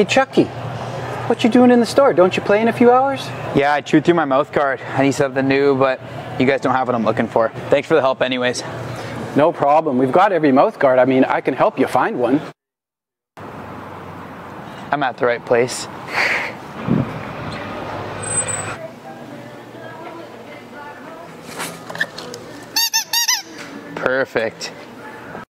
Hey, Chucky, what you doing in the store? Don't you play in a few hours? Yeah, I chewed through my mouth guard. I need something new, but you guys don't have what I'm looking for. Thanks for the help anyways. No problem. We've got every mouth guard. I mean, I can help you find one. I'm at the right place. Perfect.